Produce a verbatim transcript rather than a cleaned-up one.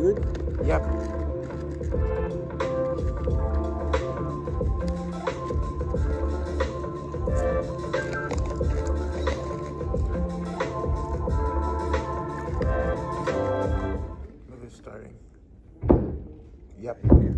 Good? Yep. Starting. Yep.